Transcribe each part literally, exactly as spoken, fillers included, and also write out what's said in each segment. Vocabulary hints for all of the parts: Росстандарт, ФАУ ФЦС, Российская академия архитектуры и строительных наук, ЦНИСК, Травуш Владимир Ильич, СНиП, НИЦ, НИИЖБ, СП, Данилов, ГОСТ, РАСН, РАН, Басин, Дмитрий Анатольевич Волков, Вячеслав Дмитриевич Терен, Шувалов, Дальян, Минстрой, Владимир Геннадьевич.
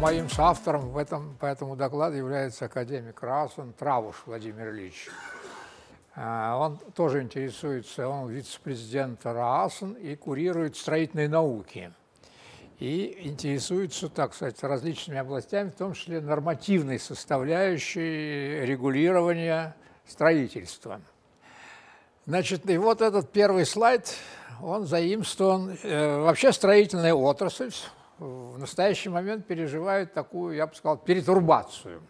Моим соавтором в этом, по этому докладу является академик РАН Травуш Владимир Ильич. Он тоже интересуется, он вице-президент РАСН и курирует строительные науки. И интересуется, так сказать, различными областями, в том числе нормативной составляющей регулирования строительства. Значит, и вот этот первый слайд, он заимствован. Вообще строительная отрасль в настоящий момент переживает такую, я бы сказал, перетурбацию.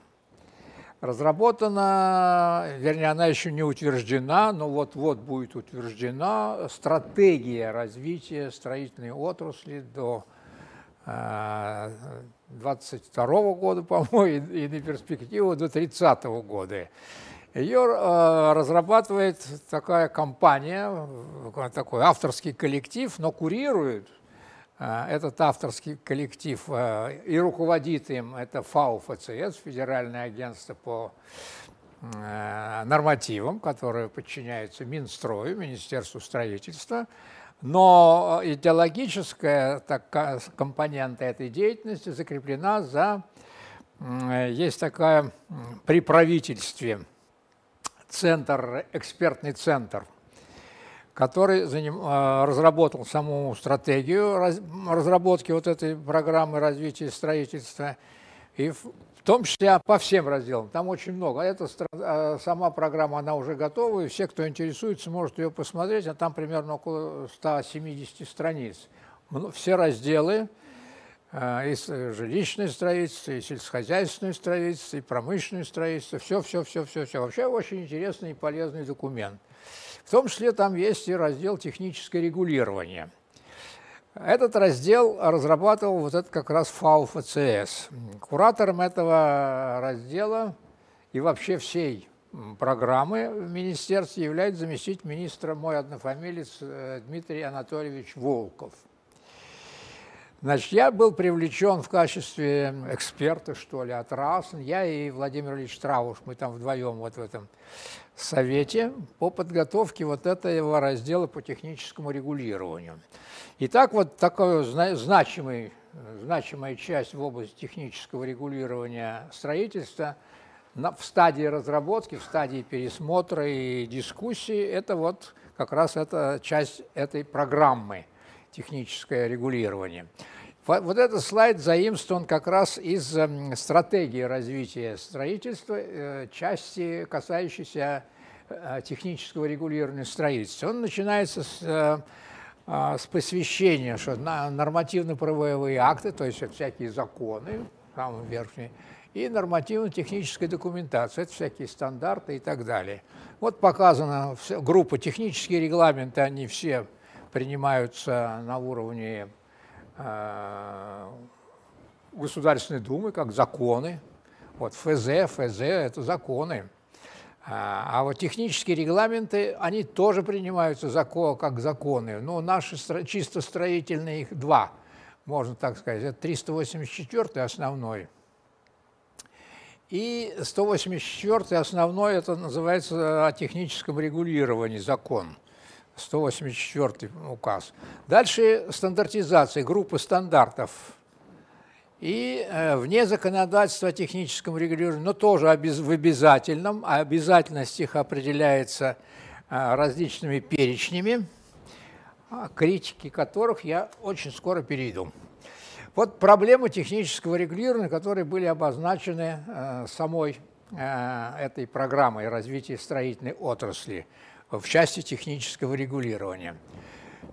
Разработана, вернее, она еще не утверждена, но вот-вот будет утверждена стратегия развития строительной отрасли до две тысячи двадцать второго года, по-моему, и на перспективу до две тысячи тридцатого года. Ее разрабатывает такая компания, такой авторский коллектив, но курирует этот авторский коллектив и руководит им это ФАУ ФЦС, Федеральное агентство по нормативам, которое подчиняется Минстрою, Министерству строительства. Но идеологическая так, компонента этой деятельности закреплена за... Есть такая при правительстве центр, экспертный центр, который разработал саму стратегию разработки вот этой программы развития строительства, и в том числе по всем разделам. Там очень много. Эта сама программа, она уже готова, и все, кто интересуется, может ее посмотреть, а там примерно около ста семидесяти страниц. Все разделы, и жилищное строительство, и сельскохозяйственное строительство, и промышленное строительство, все-все-все-все-все. Вообще очень интересный и полезный документ. В том числе там есть и раздел «Техническое регулирование». Этот раздел разрабатывал вот этот как раз ФАУ ФЦС. Куратором этого раздела и вообще всей программы в министерстве является заместитель министра, мой однофамилец, Дмитрий Анатольевич Волков. Значит, я был привлечен в качестве эксперта, что ли, от РАСН. Я и Владимир Ильич Травуш, мы там вдвоем вот в этом совете по подготовке вот этого раздела по техническому регулированию. Итак, вот такая значимая, значимая часть в области технического регулирования строительства в стадии разработки, в стадии пересмотра и дискуссии, это вот как раз эта часть этой программы. Техническое регулирование. Вот этот слайд заимствован как раз из стратегии развития строительства, части, касающейся технического регулирования строительства. Он начинается с, с посвящения, что нормативно-правовые акты, то есть всякие законы, самые верхние, и нормативно-техническая документация, это всякие стандарты и так далее. Вот показана группа технические регламенты, они все принимаются на уровне э, Государственной Думы, как законы. Вот эф зэ, эф зэ – это законы. А, а вот технические регламенты, они тоже принимаются закон, как законы. Но наши чисто строительные, их два, можно так сказать. Это триста восемьдесят четвёртый основной. И сто восемьдесят четвёртый основной – это называется о техническом регулировании закон. сто восемьдесят четвёртый указ. Дальше стандартизация, группы стандартов. И э, вне законодательства о техническом регулировании, но тоже обез, в обязательном, а обязательность их определяется э, различными перечнями, критики которых я очень скоро перейду. Вот проблемы технического регулирования, которые были обозначены э, самой э, этой программой развития строительной отрасли в части технического регулирования.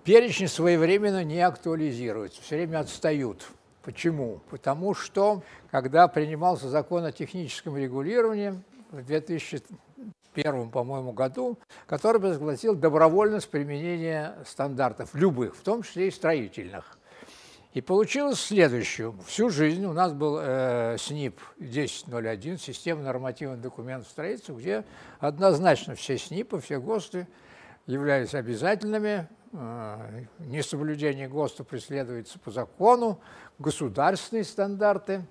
Перечень своевременно не актуализируется, все время отстают. Почему? Потому что, когда принимался закон о техническом регулировании в две тысячи первом, по-моему, году, который возгласил добровольность применения стандартов, любых, в том числе и строительных. И получилось следующее. Всю жизнь у нас был э, СНиП десять ноль один, система нормативных документов строительства, где однозначно все СНиПы, все ГОСТы являлись обязательными, несоблюдение ГОСТа преследуется по закону, государственные стандарты.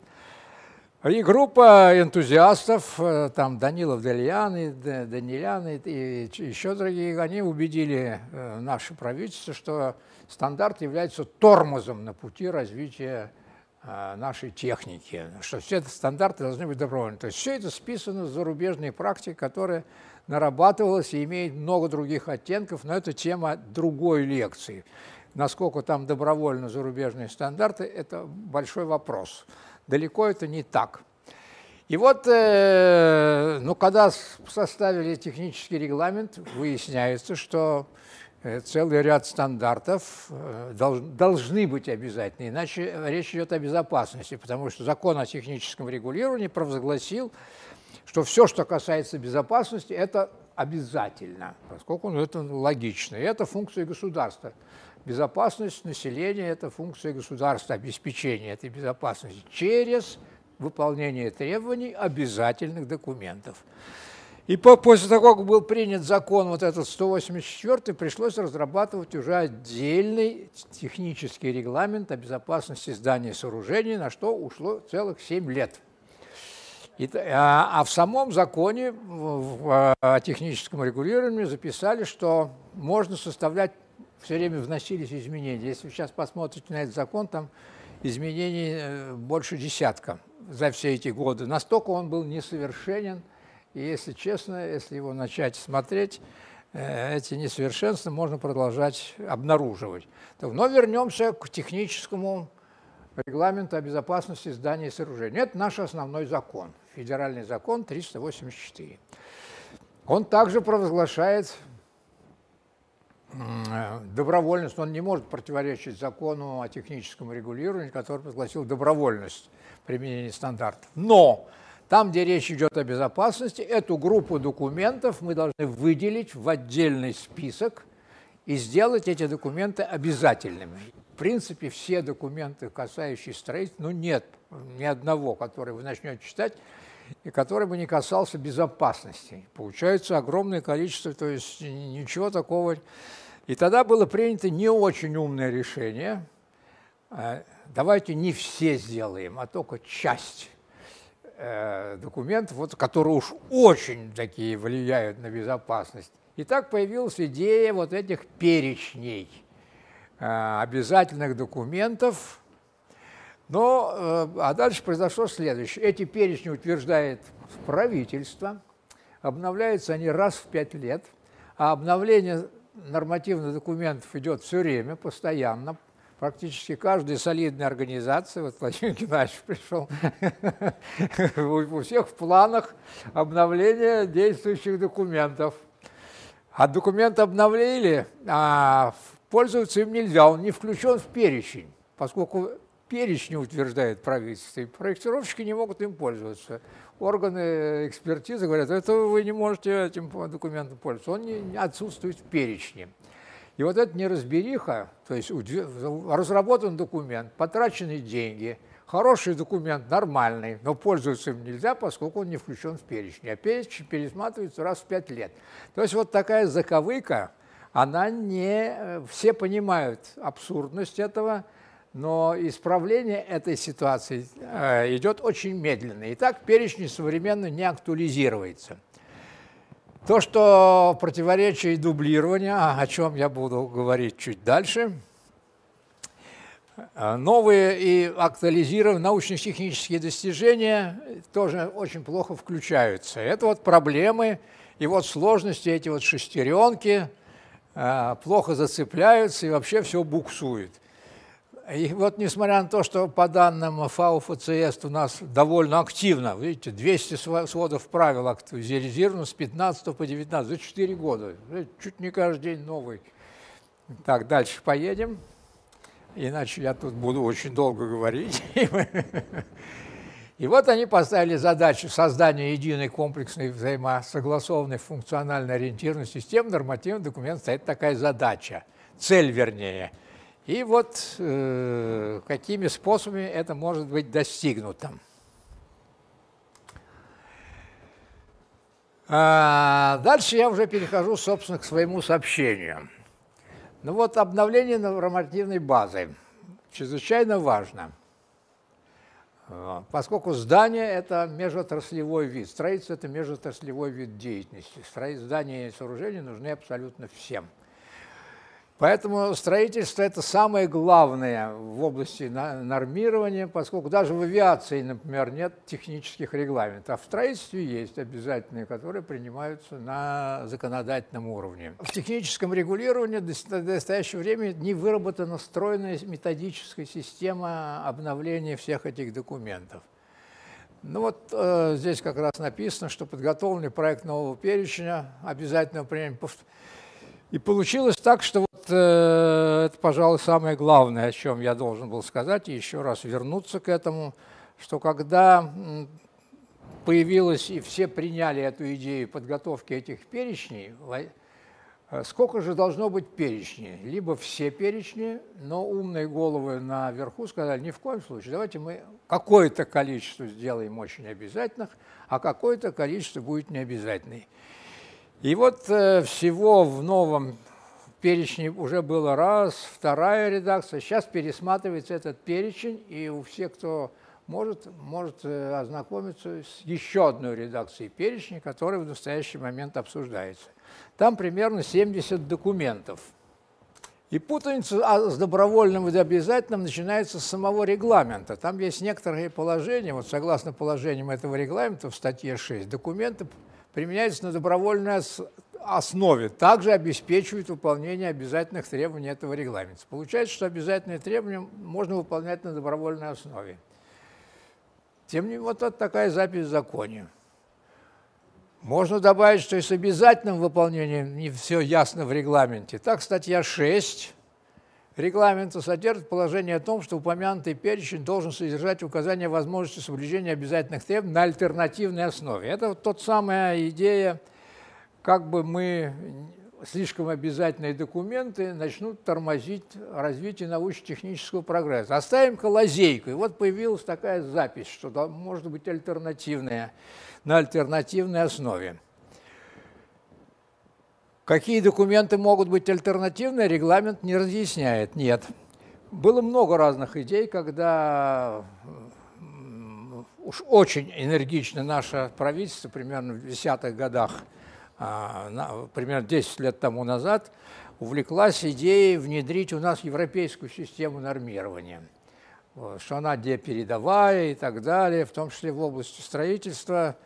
И группа энтузиастов, там Данилов, Дальян, и Данилян и еще другие, они убедили наше правительство, что стандарт является тормозом на пути развития нашей техники, что все эти стандарты должны быть добровольны. То есть все это списано с зарубежной практики, которая нарабатывалась и имеет много других оттенков, но это тема другой лекции. Насколько там добровольно зарубежные стандарты, это большой вопрос. Далеко это не так. И вот, э, ну, когда составили технический регламент, выясняется, что целый ряд стандартов должны быть обязательны, иначе речь идет о безопасности, потому что закон о техническом регулировании провозгласил, что все, что касается безопасности, это обязательно, поскольку ну, это логично. И это функция государства. Безопасность населения – это функция государства, обеспечение этой безопасности через выполнение требований обязательных документов. И после того, как был принят закон вот этот сто восемьдесят четвёртый, пришлось разрабатывать уже отдельный технический регламент о безопасности зданий и сооружений, на что ушло целых семь лет. И, а в самом законе о техническом регулировании записали, что можно составлять, все время вносились изменения. Если вы сейчас посмотрите на этот закон, там изменений больше десятка за все эти годы. Настолько он был несовершенен. И если честно, если его начать смотреть, эти несовершенства можно продолжать обнаруживать. Но вернемся к техническому регламенту о безопасности зданий и сооружений. Это наш основной закон, федеральный закон триста восемьдесят четыре. Он также провозглашает добровольность, он не может противоречить закону о техническом регулировании, который провозгласил добровольность применения стандартов. Но там, где речь идет о безопасности, эту группу документов мы должны выделить в отдельный список и сделать эти документы обязательными. В принципе, все документы, касающиеся строительства, ну нет ни одного, который вы начнете читать, и который бы не касался безопасности. Получается огромное количество, то есть ничего такого. И тогда было принято не очень умное решение. Давайте не все сделаем, а только часть документов, вот, которые уж очень такие влияют на безопасность. И так появилась идея вот этих перечней э, обязательных документов. Но, э, а дальше произошло следующее. Эти перечни утверждает правительство, обновляются они раз в пять лет, а обновление нормативных документов идет все время, постоянно. Практически каждая солидная организация, вот Владимир Геннадьевич пришел, у всех в планах обновления действующих документов. А документ обновили, а пользоваться им нельзя, он не включен в перечень, поскольку перечень утверждает правительство, и проектировщики не могут им пользоваться. Органы экспертизы говорят, это вы не можете этим документом пользоваться, он не отсутствует в перечне. И вот эта неразбериха, то есть разработан документ, потрачены деньги, хороший документ, нормальный, но пользоваться им нельзя, поскольку он не включен в перечень. А перечень пересматривается раз в пять лет. То есть вот такая заковыка, она не... Все понимают абсурдность этого, но исправление этой ситуации идет очень медленно. И так перечень современно не актуализируется. То, что противоречие и дублирование, о чем я буду говорить чуть дальше, новые и актуализированные научно-технические достижения тоже очень плохо включаются. Это вот проблемы, и вот сложности, эти вот шестеренки плохо зацепляются, и вообще все буксует. И вот несмотря на то, что по данным ФАУ ФЦС у нас довольно активно, видите, двести сводов правил актуализировано с пятнадцатого по девятнадцатый, за четыре года, чуть не каждый день новый. Так, дальше поедем, иначе я тут буду очень долго говорить. И вот они поставили задачу создания единой комплексной взаимосогласованной функционально ориентированной системы нормативных документов. Стоит такая задача, цель вернее. И вот э, какими способами это может быть достигнуто. А дальше я уже перехожу, собственно, к своему сообщению. Ну вот обновление нормативной базы чрезвычайно важно, поскольку здание – это межотраслевой вид, строительство – это межотраслевой вид деятельности. Здания и сооружения нужны абсолютно всем. Поэтому строительство – это самое главное в области нормирования, поскольку даже в авиации, например, нет технических регламентов, а в строительстве есть обязательные, которые принимаются на законодательном уровне. В техническом регулировании до настоящего времени не выработана стройная методическая система обновления всех этих документов. Ну вот э, здесь как раз написано, что подготовленный проект нового перечня обязательного принятия. И получилось так, что вот, э, это, пожалуй, самое главное, о чем я должен был сказать, и еще раз вернуться к этому, что когда появилась и все приняли эту идею подготовки этих перечней, сколько же должно быть перечней? Либо все перечни, но умные головы наверху сказали, ни в коем случае, давайте мы какое-то количество сделаем очень обязательных, а какое-то количество будет необязательной. И вот э, всего в новом перечне уже было раз, вторая редакция. Сейчас пересматривается этот перечень, и у всех, кто может, может э, ознакомиться с еще одной редакцией перечня, которая в настоящий момент обсуждается. Там примерно семьдесят документов. И путаница с добровольным и обязательным начинается с самого регламента. Там есть некоторые положения, вот согласно положениям этого регламента в статье шесть, документы применяется на добровольной основе, также обеспечивает выполнение обязательных требований этого регламента. Получается, что обязательные требования можно выполнять на добровольной основе. Тем не менее, вот это такая запись в законе. Можно добавить, что и с обязательным выполнением не все ясно в регламенте. Так, статья шесть регламента содержит положение о том, что упомянутый перечень должен содержать указание возможности соблюдения обязательных требований на альтернативной основе. Это вот тот самая идея, как бы мы слишком обязательные документы начнут тормозить развитие научно-технического прогресса. Оставим-ка лазейку. И вот появилась такая запись, что там может быть альтернативная, на альтернативной основе. Какие документы могут быть альтернативны, регламент не разъясняет, нет. Было много разных идей, когда уж очень энергично наше правительство, примерно в десятых годах, примерно десять лет тому назад, увлеклась идеей внедрить у нас европейскую систему нормирования, что она депередовая и так далее, в том числе в области строительства,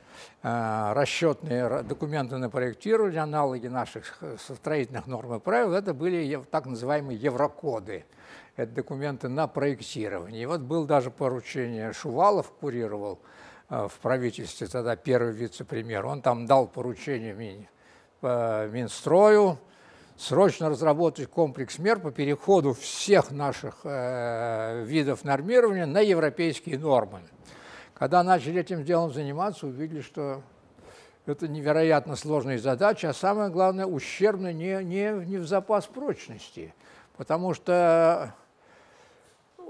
расчетные документы на проектирование, аналоги наших строительных норм и правил, это были так называемые еврокоды. Это документы на проектирование. И вот было даже поручение, Шувалов курировал в правительстве, тогда первый вице-премьер, он там дал поручение Минстрою срочно разработать комплекс мер по переходу всех наших видов нормирования на европейские нормы. Когда начали этим делом заниматься, увидели, что это невероятно сложная задача, а самое главное, ущербно не, не, не в запас прочности. Потому что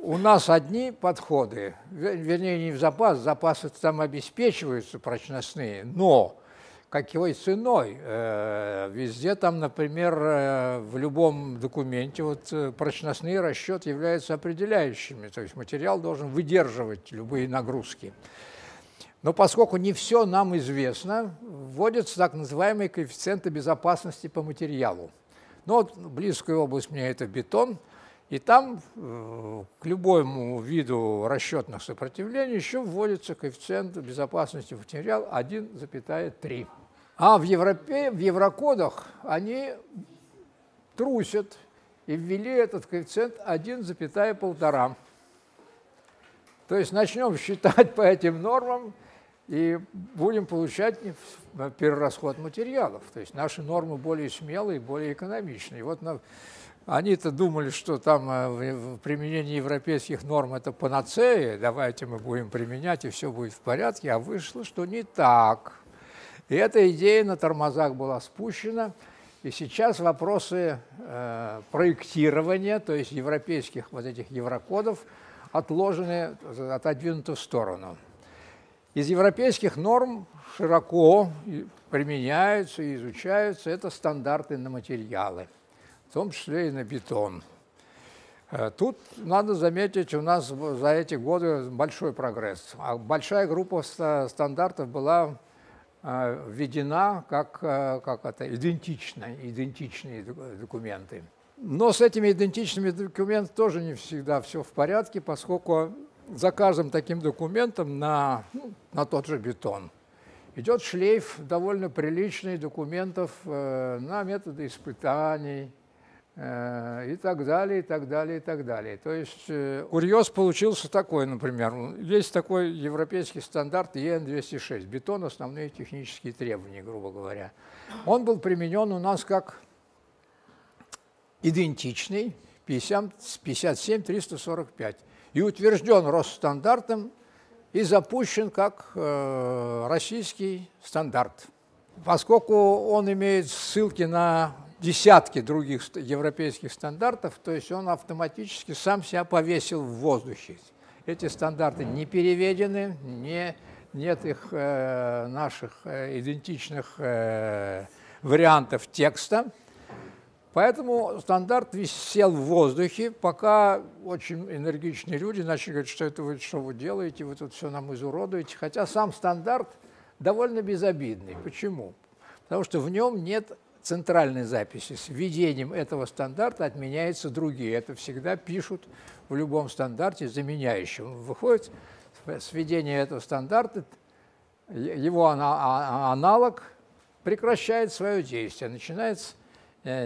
у нас одни подходы, вернее, не в запас, запасы там обеспечиваются прочностные, но какой ценой? Везде там, например, в любом документе вот, прочностный расчет является определяющими, то есть материал должен выдерживать любые нагрузки. Но поскольку не все нам известно, вводятся так называемые коэффициенты безопасности по материалу. Но вот близкая область мне это бетон, и там к любому виду расчетных сопротивлений еще вводится коэффициент безопасности материала один запятая три. А в, Европе, в еврокодах они трусят и ввели этот коэффициент один запятая пять. То есть начнем считать по этим нормам и будем получать перерасход материалов. То есть наши нормы более смелые, более экономичные. Вот они-то думали, что там в применении европейских норм это панацея, давайте мы будем применять, и все будет в порядке, а вышло, что не так. И эта идея на тормозах была спущена, и сейчас вопросы э, проектирования, то есть европейских вот этих еврокодов, отложены, отодвинуты в сторону. Из европейских норм широко применяются и изучаются это стандарты на материалы. в том числе и на бетон. Тут надо заметить, у нас за эти годы большой прогресс. Большая группа стандартов была введена как, как это, идентичные, идентичные документы. Но с этими идентичными документами тоже не всегда все в порядке, поскольку за каждым таким документом на, ну, на тот же бетон идет шлейф довольно приличных документов э, на методы испытаний э, и так далее, и так далее, и так далее. То есть э, курьез получился такой, например, есть такой европейский стандарт Е Н двести шесть, бетон, основные технические требования, грубо говоря. Он был применен у нас как идентичный пятьдесят семь триста сорок пять и утвержден Росстандартом, и запущен как э, российский стандарт. Поскольку он имеет ссылки на десятки других европейских стандартов, то есть он автоматически сам себя повесил в воздухе. Эти стандарты не переведены, не, нет их э, наших э, идентичных э, вариантов текста. Поэтому стандарт висел в воздухе, пока очень энергичные люди начали говорить, что это вы, что вы делаете, вы тут все нам изуродуете. Хотя сам стандарт довольно безобидный. Почему? Потому что в нем нет центральной записи. С введением этого стандарта отменяются другие. Это всегда пишут в любом стандарте заменяющим. Выходит, с введения этого стандарта его аналог прекращает свое действие, начинается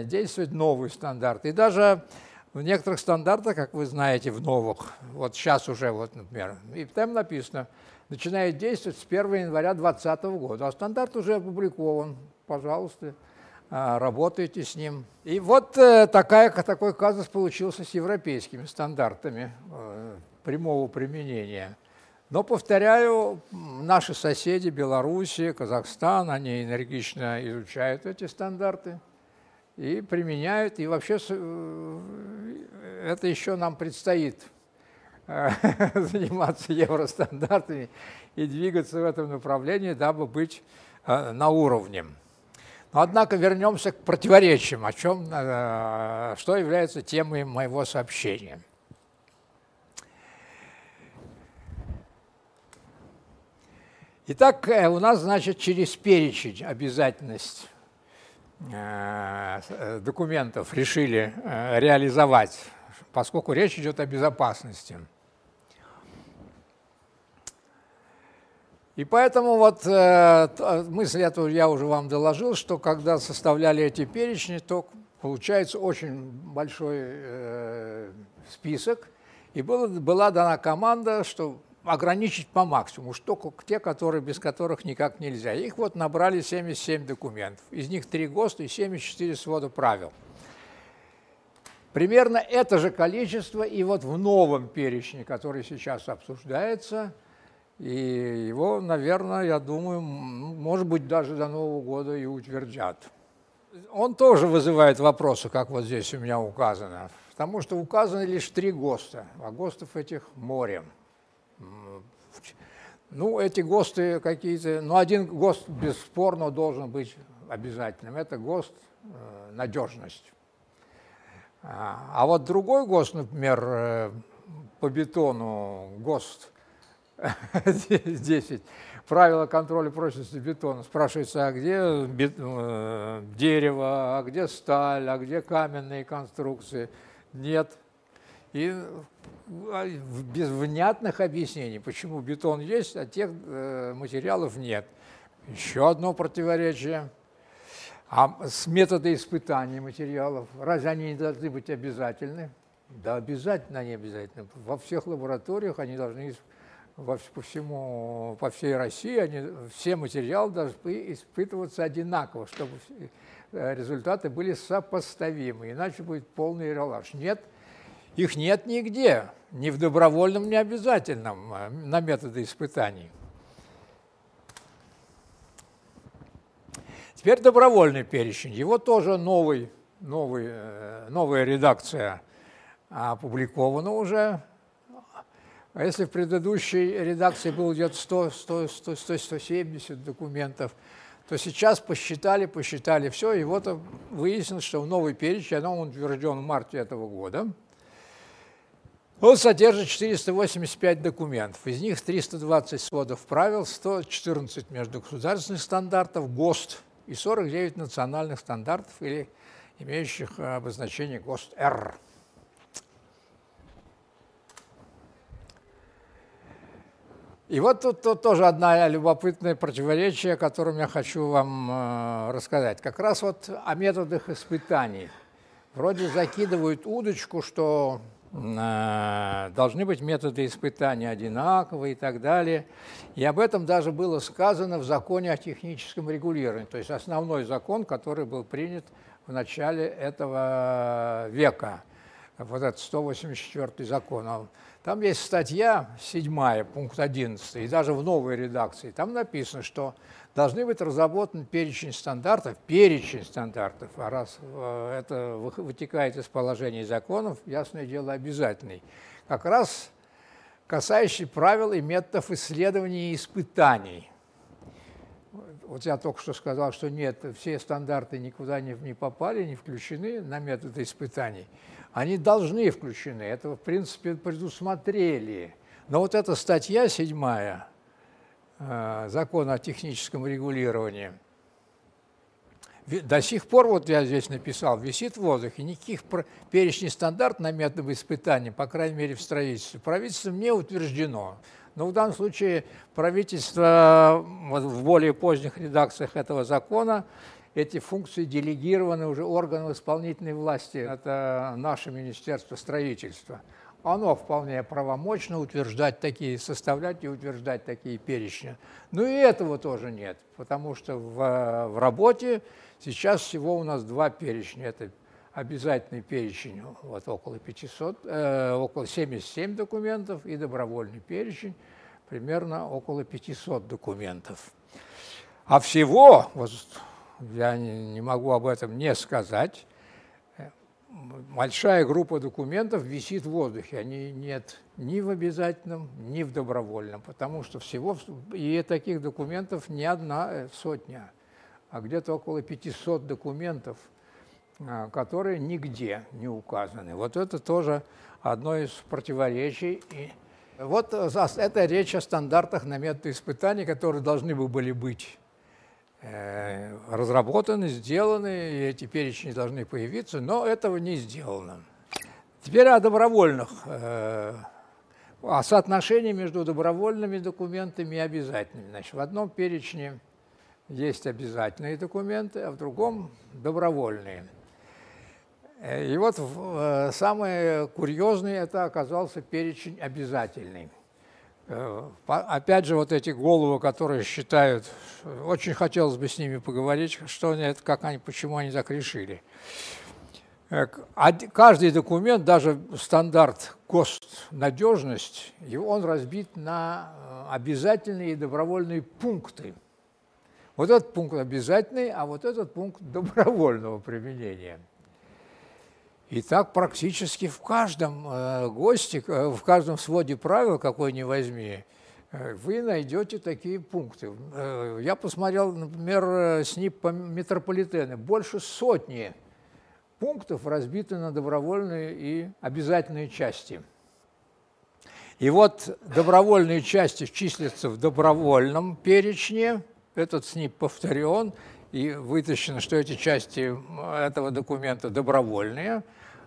действует новый стандарт. И даже в некоторых стандартах, как вы знаете, в новых, вот сейчас уже, вот, например, и там написано, начинает действовать с первого января две тысячи двадцатого года, а стандарт уже опубликован, пожалуйста, работайте с ним. И вот такая, такой казус получился с европейскими стандартами прямого применения. Но, повторяю, наши соседи, Белоруссия, Казахстан, они энергично изучают эти стандарты и применяют, и вообще это еще нам предстоит заниматься евростандартами и двигаться в этом направлении, дабы быть на уровне. Но, однако, вернемся к противоречиям, о чем, что является темой моего сообщения. Итак, у нас, значит, через перечень обязательностей документов решили реализовать, поскольку речь идет о безопасности. И поэтому вот мысль эту я уже вам доложил, что когда составляли эти перечни, то получается очень большой список, и была, была дана команда, что ограничить по максимуму, что те, которые, без которых никак нельзя. Их вот набрали семьдесят семь документов. Из них три ГОСТа и семьдесят четыре свода правил. Примерно это же количество и вот в новом перечне, который сейчас обсуждается, и его, наверное, я думаю, может быть, даже до Нового года и утвердят. Он тоже вызывает вопросы, как вот здесь у меня указано, потому что указаны лишь три ГОСТа, а ГОСТов этих море. Ну, эти ГОСТы какие-то... Ну, один ГОСТ бесспорно должен быть обязательным. Это ГОСТ э, «Надежность». А, а вот другой ГОСТ, например, э, по бетону, ГОСТ десять, правила контроля прочности бетона, спрашивается, а где бет, э, дерево, а где сталь, а где каменные конструкции? Нет. И без внятных объяснений, почему бетон есть, а тех материалов нет. Еще одно противоречие. А с методы испытания материалов, разве они не должны быть обязательны? Да, обязательно они обязательны. Во всех лабораториях они должны, по, всему, по всей России, они, все материалы должны испытываться одинаково, чтобы результаты были сопоставимы, иначе будет полный релаш. Нет. Их нет нигде, ни в добровольном, ни обязательном на методы испытаний. Теперь добровольный перечень. Его тоже новый, новый, новая редакция опубликована уже. А если в предыдущей редакции было где-то сто-сто семьдесят документов, то сейчас посчитали, посчитали все, и вот выяснилось, что новый перечень, он утвержден в марте этого года, он содержит четыреста восемьдесят пять документов, из них триста двадцать сводов правил, сто четырнадцать междугосударственных стандартов, ГОСТ, и сорок девять национальных стандартов, или имеющих обозначение ГОСТ-Р. И вот тут, тут тоже одна любопытное противоречие, о котором я хочу вам э, рассказать. Как раз вот о методах испытаний. Вроде закидывают удочку, что э, должны быть методы испытания одинаковые и так далее. И об этом даже было сказано в законе о техническом регулировании, то есть основной закон, который был принят в начале этого века. Вот этот сто восемьдесят четвёртый закон. Там есть статья седьмая, пункт одиннадцатый, и даже в новой редакции. Там написано, что должны быть разработаны перечень стандартов, перечень стандартов, а раз это вытекает из положений законов, ясное дело, обязательный, как раз касающий правил и методов исследований и испытаний. Вот я только что сказал, что нет, все стандарты никуда не, не попали, не включены на методы испытаний. Они должны включены, это, в принципе, предусмотрели. Но вот эта статья седьмая э, закона о техническом регулировании до сих пор, вот я здесь написал, висит в воздухе, никаких перечней стандартов на методы испытания, по крайней мере, в строительстве, правительством не утверждено. Но в данном случае правительство в более поздних редакциях этого закона эти функции делегированы уже органам исполнительной власти. Это наше Министерство строительства. Оно вполне правомочно утверждать такие, составлять и утверждать такие перечни. Но и этого тоже нет, потому что в, в работе сейчас всего у нас два перечня. Это обязательный перечень, вот около пятисот, э, около семидесяти семи документов, и добровольный перечень, примерно около пятисот документов. А всего, вот, я не могу об этом не сказать, большая группа документов висит в воздухе, они нет ни в обязательном, ни в добровольном, потому что всего, и таких документов не одна сотня, а где-то около пятисот документов, которые нигде не указаны. Вот это тоже одно из противоречий. Вот это речь о стандартах на методы испытаний, которые должны были быть разработаны, сделаны, и эти перечни должны появиться, но этого не сделано. Теперь о добровольных, о соотношении между добровольными документами и обязательными. Значит, в одном перечне есть обязательные документы, а в другом – добровольные. И вот самый курьезный – это оказался перечень обязательный. Опять же, вот эти головы, которые считают, очень хотелось бы с ними поговорить, что они, как они, почему они так решили. Каждый документ, даже стандарт ГОСТ надежность, он разбит на обязательные и добровольные пункты. Вот этот пункт обязательный, а вот этот пункт добровольного применения. И так практически в каждом ГОСТе, в каждом своде правил, какой ни возьми, вы найдете такие пункты. Я посмотрел, например, СНиП метрополитена. Больше сотни пунктов разбиты на добровольные и обязательные части. И вот добровольные части числятся в добровольном перечне. Этот СНиП повторен. И вытащено, что эти части этого документа добровольные,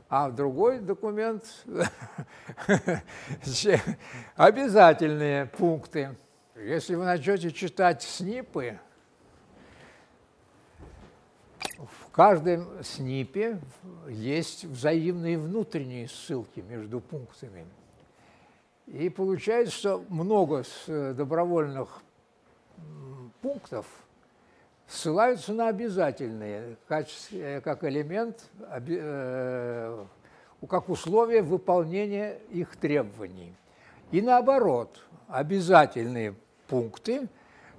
а другой документ обязательные пункты. Если вы начнете читать СНиПы, в каждом СНиПе есть взаимные внутренние ссылки между пунктами. И получается, что много добровольных пунктов ссылаются на обязательные, как элемент, как условие выполнения их требований. И наоборот, обязательные пункты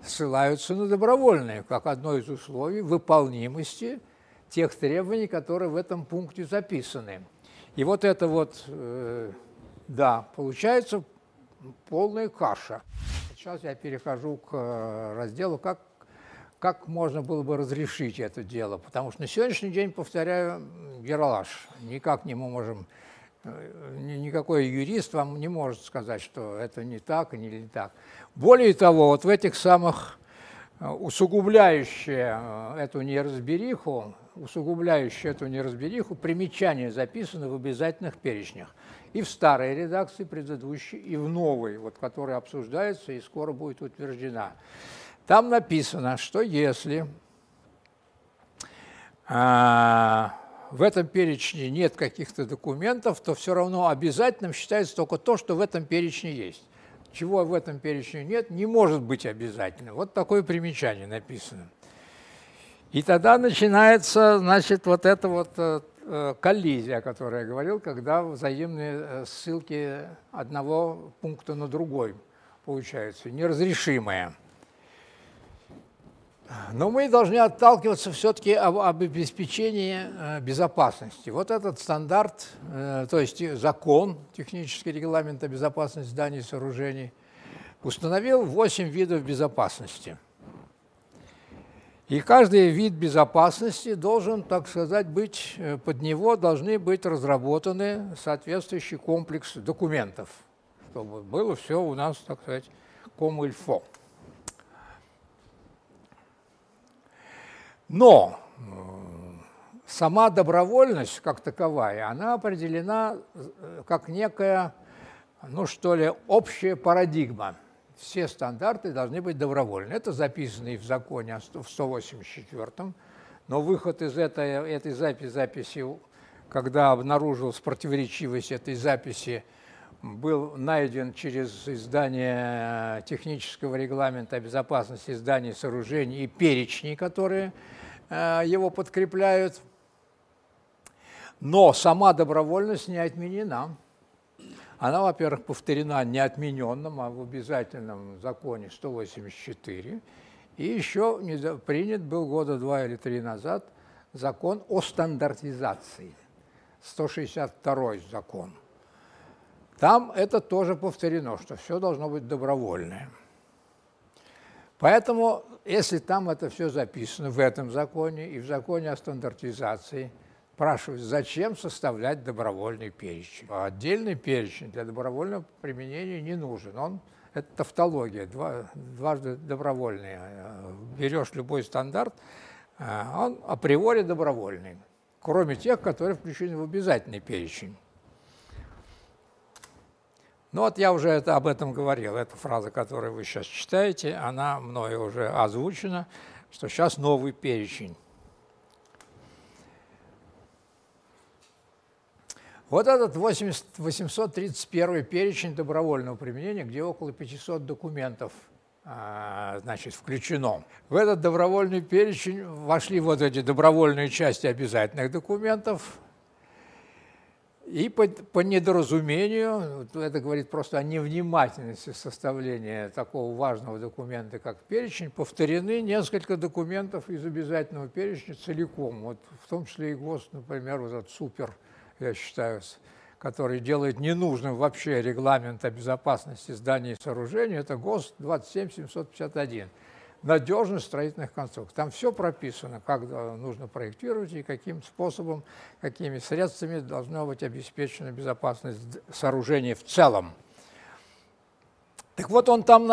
ссылаются на добровольные, как одно из условий выполнимости тех требований, которые в этом пункте записаны. И вот это вот, да, получается полная каша. Сейчас я перехожу к разделу «Как как можно было бы разрешить это дело. Потому что на сегодняшний день, повторяю, яролаж. Никак не мы можем, никакой юрист вам не может сказать, что это не так и не так. Более того, вот в этих самых усугубляющие эту неразбериху, усугубляющие эту неразбериху, примечания записаны в обязательных перечнях. И в старой редакции предыдущей, и в новой, вот, которая обсуждается и скоро будет утверждена. Там написано, что если э, в этом перечне нет каких-то документов, то все равно обязательным считается только то, что в этом перечне есть. Чего в этом перечне нет, не может быть обязательным. Вот такое примечание написано. И тогда начинается, значит, вот эта вот коллизия, о которой я говорил, когда взаимные ссылки одного пункта на другой получаются, неразрешимые. Но мы должны отталкиваться все-таки об, об обеспечении безопасности. Вот этот стандарт, то есть закон, технический регламент о безопасности зданий и сооружений, установил восемь видов безопасности. И каждый вид безопасности должен, так сказать, быть, под него должны быть разработаны соответствующий комплекс документов, чтобы было все у нас, так сказать, комильфо. Но сама добровольность, как таковая, она определена как некая, ну что ли, общая парадигма. Все стандарты должны быть добровольны. Это записано и в законе в сто восемьдесят четвёртом, но выход из этой, этой записи, записи, когда обнаружилась противоречивость этой записи, был найден через издание технического регламента о безопасности зданий, сооружений и перечней, которые его подкрепляют. Но сама добровольность не отменена. Она, во-первых, повторена не отмененным, а в обязательном законе сто восемьдесят четыре. И еще не принят был года два или три назад закон о стандартизации, сто шестьдесят второй закон. Там это тоже повторено, что все должно быть добровольное. Поэтому, если там это все записано в этом законе и в законе о стандартизации, спрашиваю, зачем составлять добровольный перечень? Отдельный перечень для добровольного применения не нужен. Он, это тавтология, два, дважды добровольный. Берешь любой стандарт, он априори добровольный, кроме тех, которые включены в обязательный перечень. Ну вот я уже это, об этом говорил, эта фраза, которую вы сейчас читаете, она мною уже озвучена, что сейчас новый перечень. Вот этот восемьсот тридцать первый перечень добровольного применения, где около пятисот документов, значит, включено. В этот добровольный перечень вошли вот эти добровольные части обязательных документов. И по, по недоразумению, это говорит просто о невнимательности составления такого важного документа, как перечень, повторены несколько документов из обязательного перечня целиком. Вот в том числе и ГОСТ, например, вот этот супер, я считаю, который делает ненужным вообще регламент о безопасности зданий и сооружений, это ГОСТ двадцать семь семьсот пятьдесят один. Надежность строительных конструкций. Там все прописано, как нужно проектировать и каким способом, какими средствами должна быть обеспечена безопасность сооружения в целом. Так вот, он там,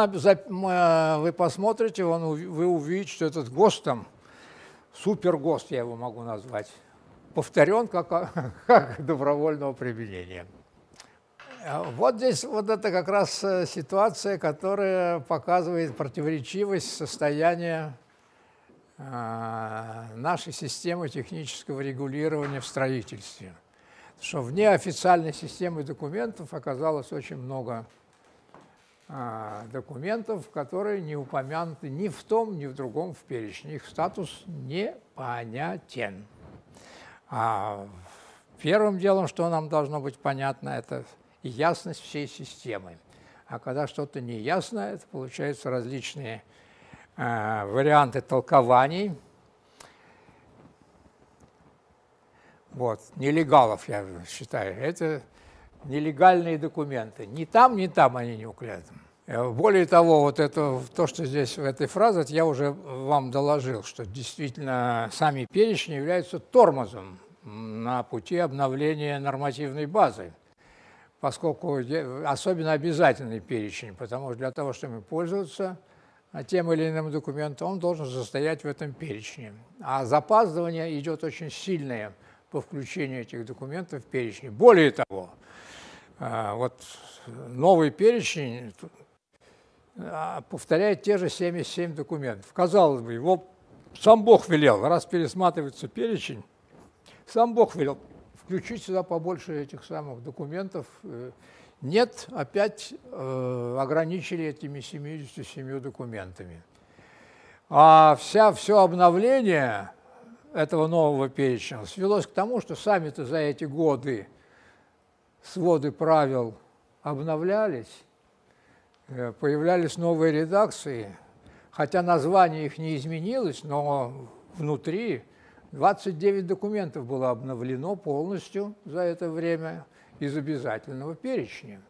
вы посмотрите, он, вы увидите, что этот ГОСТ там, супергост я его могу назвать, повторен как, как добровольного применения. Вот здесь вот это как раз ситуация, которая показывает противоречивость состояния нашей системы технического регулирования в строительстве. Что вне официальной системы документов оказалось очень много документов, которые не упомянуты ни в том, ни в другом в перечне. Их статус непонятен. А первым делом, что нам должно быть понятно, это и ясность всей системы. А когда что-то не ясно, это получаются различные э, варианты толкований. Вот, нелегалов, я считаю, это нелегальные документы. Ни там, ни там они не указаны. Более того, вот это, то, что здесь в этой фразе, я уже вам доложил, что действительно сами перечни являются тормозом на пути обновления нормативной базы, поскольку особенно обязательный перечень, потому что для того, чтобы пользоваться тем или иным документом, он должен состоять в этом перечне. А запаздывание идет очень сильное по включению этих документов в перечни. Более того, вот новый перечень повторяет те же семьдесят семь документов. Казалось бы, его сам Бог велел, раз пересматривается перечень, сам Бог велел включить сюда побольше этих самых документов. Нет, опять э, ограничили этими семьюдесятью семью документами. А вся, все обновление этого нового перечня свелось к тому, что сами-то за эти годы своды правил обновлялись, э, появлялись новые редакции, хотя название их не изменилось, но внутри двадцать девять документов было обновлено полностью за это время из обязательного перечня.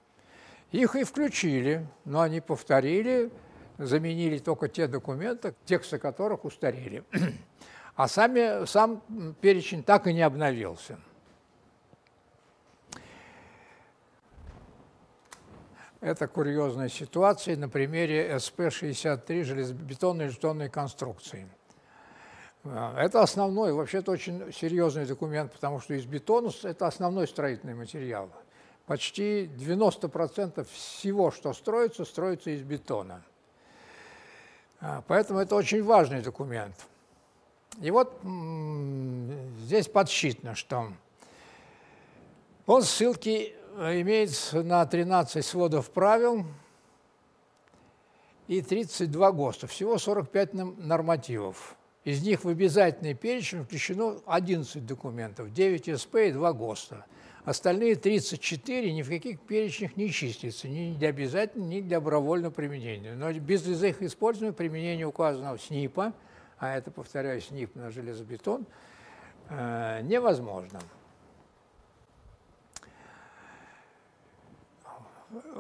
Их и включили, но они повторили, заменили только те документы, тексты которых устарели. А сами, сам перечень так и не обновился. Это курьезная ситуация на примере эс пэ шестьдесят три железобетонной и железобетонной конструкции. Это основной, вообще-то очень серьезный документ, потому что из бетона это основной строительный материал. Почти девяносто процентов всего, что строится, строится из бетона. Поэтому это очень важный документ. И вот здесь подсчитано, что он ссылки имеет на тринадцать сводов правил и тридцать два ГОСТа, всего сорок пять нормативов. Из них в обязательный перечень включено одиннадцать документов, девять эс пэ и два ГОСТа. Остальные тридцать четыре ни в каких перечнях не числятся, ни для обязательного, ни для добровольного применения. Но без их использования применение указанного снипа, а это, повторяю, снип на железобетон, невозможно.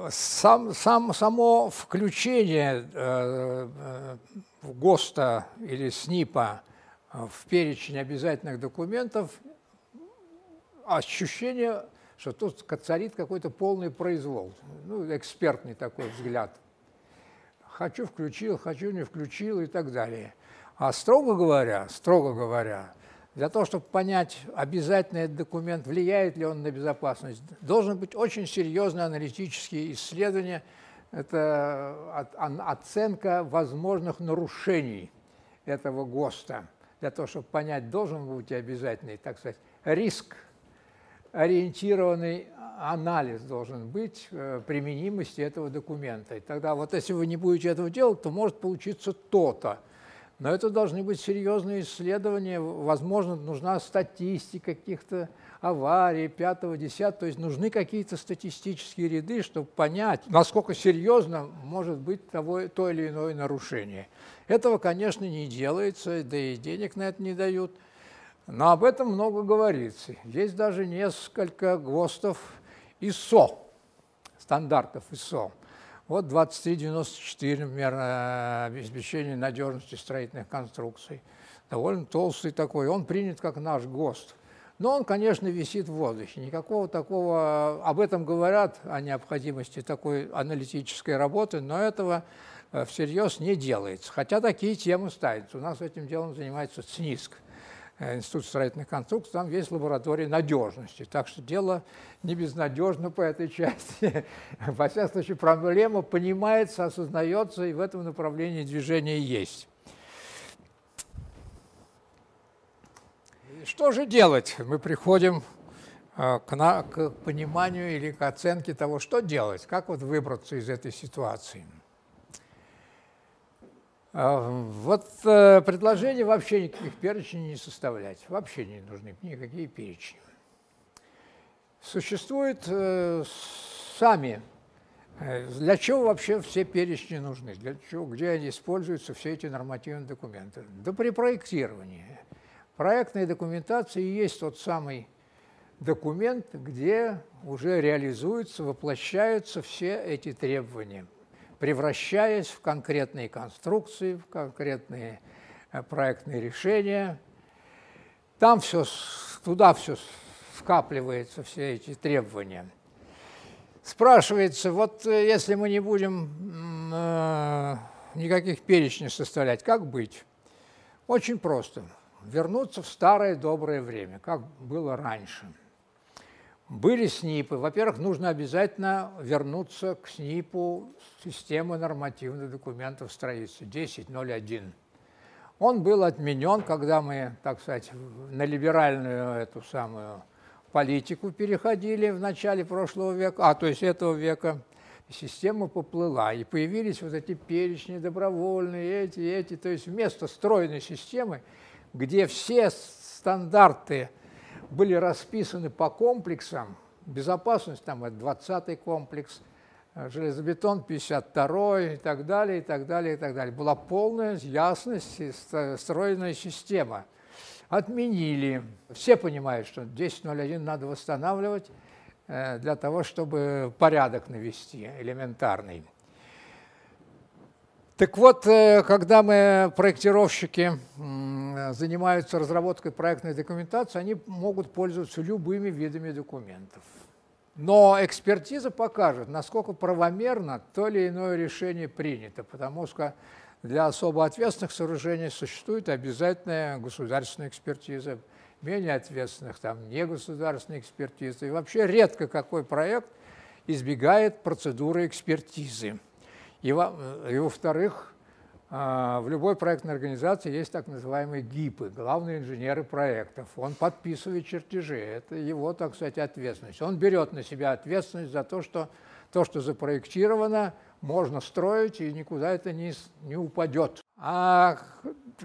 Сам, сам, само включение э, ГОСТа или снипа в перечень обязательных документов, ощущение, что тут царит какой-то полный произвол, ну, экспертный такой взгляд. Хочу включил, хочу не включил и так далее. А строго говоря, строго говоря, для того, чтобы понять, обязательно этот документ, влияет ли он на безопасность, должен быть очень серьезное аналитические исследования, это оценка возможных нарушений этого ГОСТа. Для того, чтобы понять, должен быть обязательный, так сказать, риск-ориентированный анализ должен быть применимости этого документа. И тогда вот если вы не будете этого делать, то может получиться то-то. Но это должны быть серьезные исследования, возможно, нужна статистика каких-то аварий, пятого, десятого, то есть нужны какие-то статистические ряды, чтобы понять, насколько серьезно может быть того, то или иное нарушение. Этого, конечно, не делается, да и денег на это не дают, но об этом много говорится. Есть даже несколько ГОСТов ай эс о, стандартов ай эс о. Вот двадцать три девяносто четыре, например, обеспечение надежности строительных конструкций. Довольно толстый такой. Он принят как наш ГОСТ. Но он, конечно, висит в воздухе. Никакого такого... Об этом говорят, о необходимости такой аналитической работы, но этого всерьез не делается. Хотя такие темы ставятся. У нас этим делом занимается ЦНИСК, Институт строительных конструкций, там есть лаборатория надежности. Так что дело не безнадежно по этой части. Во всяком случае, проблема понимается, осознается, и в этом направлении движение есть. Что же делать? Мы приходим к, на, к пониманию или к оценке того, что делать, как вот выбраться из этой ситуации. Вот предложение вообще никаких перечней не составлять, вообще не нужны никакие перечни. Существуют э, сами, для чего вообще все перечни нужны, для чего, где они используются, все эти нормативные документы. Да при проектировании. Проектной документации есть тот самый документ, где уже реализуются, воплощаются все эти требования. превращаясь в конкретные конструкции, в конкретные проектные решения. Там все, туда все скапливается, все эти требования. Спрашивается, вот если мы не будем э, никаких перечней составлять, как быть? Очень просто. Вернуться в старое доброе время, как было раньше. Были СНиПы. Во-первых, нужно обязательно вернуться к СНиПу системы нормативных документов строительства десять ноль один. Он был отменен, когда мы, так сказать, на либеральную эту самую политику переходили в начале прошлого века, а то есть этого века. Система поплыла, и появились вот эти перечни добровольные, эти, эти. То есть вместо стройной системы, где все стандарты были расписаны по комплексам. Безопасность, там, это двадцатый комплекс, железобетон пятьдесят второй и так далее, и так далее, и так далее. Была полная ясность и стройная система. Отменили. Все понимают, что десять ноль один надо восстанавливать для того, чтобы порядок навести элементарный. Так вот, когда мы, проектировщики, занимаются разработкой проектной документации, они могут пользоваться любыми видами документов. Но экспертиза покажет, насколько правомерно то или иное решение принято, потому что для особо ответственных сооружений существует обязательная государственная экспертиза, менее ответственных там негосударственной экспертизы. И вообще редко какой проект избегает процедуры экспертизы. И, во-вторых, во в любой проектной организации есть так называемые ГИПы, главные инженеры проектов. Он подписывает чертежи, это его, так сказать, ответственность. Он берет на себя ответственность за то, что то, что запроектировано, можно строить, и никуда это не, не упадет. А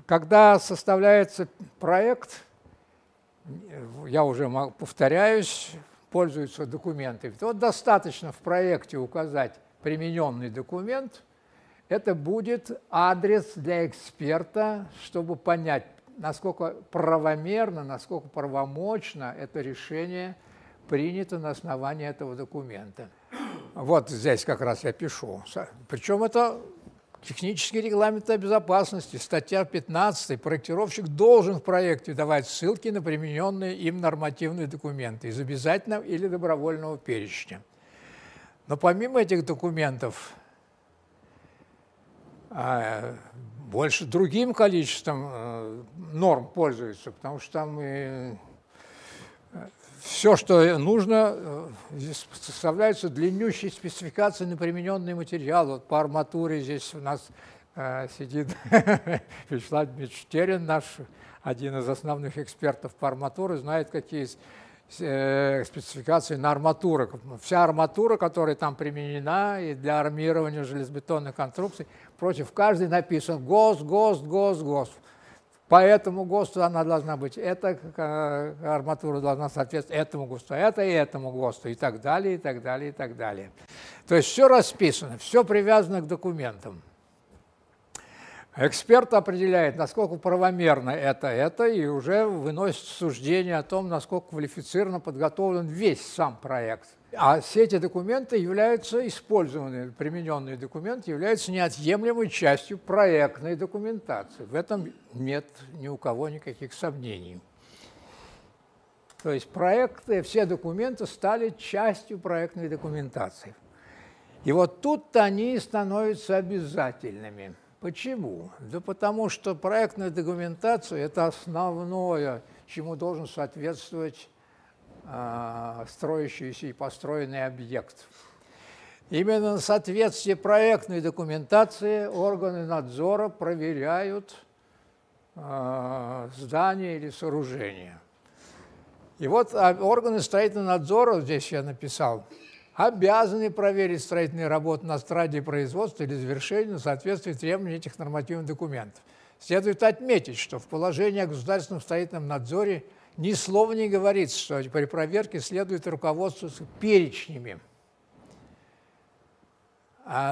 когда составляется проект, я уже повторяюсь, пользуются документами, то достаточно в проекте указать примененный документ. Это будет адрес для эксперта, чтобы понять, насколько правомерно, насколько правомочно это решение принято на основании этого документа. Вот здесь как раз я пишу. Причем это технический регламент о безопасности, статья пятнадцать. Проектировщик должен в проекте давать ссылки на примененные им нормативные документы из обязательного или добровольного перечня. Но помимо этих документов, больше другим количеством норм пользуются, потому что там и все, что нужно, составляются длиннющие спецификации на примененный материал. Вот по арматуре здесь у нас сидит Вячеслав Дмитриевич Терен, наш один из основных экспертов по арматуре, знает, какие спецификации на арматурах. Вся арматура, которая там применена и для армирования железобетонных конструкций, против каждой написан ГОСТ, ГОСТ, ГОСТ, ГОСТ. По этому ГОСТу она должна быть, эта арматура должна соответствовать этому ГОСТу, это и этому ГОСТу, и так далее, и так далее, и так далее. То есть все расписано, все привязано к документам. Эксперт определяет, насколько правомерно это, это, и уже выносит суждение о том, насколько квалифицированно подготовлен весь сам проект. А все эти документы являются использованные, примененные документы являются неотъемлемой частью проектной документации. В этом нет ни у кого никаких сомнений. То есть проекты, все документы стали частью проектной документации. И вот тут-то они становятся обязательными. Почему? Да потому что проектная документация – это основное, чему должен соответствовать э, строящийся и построенный объект. Именно на соответствие проектной документации органы надзора проверяют э, здание или сооружение. И вот органы строительного надзора, здесь я написал, обязаны проверить строительные работы на стадии производства или завершения на соответствие требованиям этих нормативных документов. Следует отметить, что в положении о государственном строительном надзоре ни слова не говорится, что при проверке следует руководствоваться перечнями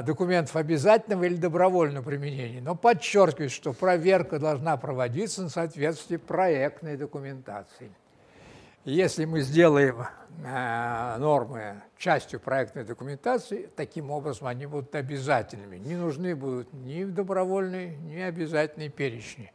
документов обязательного или добровольного применения, но подчеркивает, что проверка должна проводиться на соответствии проектной документации. Если мы сделаем э, нормы частью проектной документации, таким образом они будут обязательными. Не нужны будут ни добровольные, ни обязательные перечни.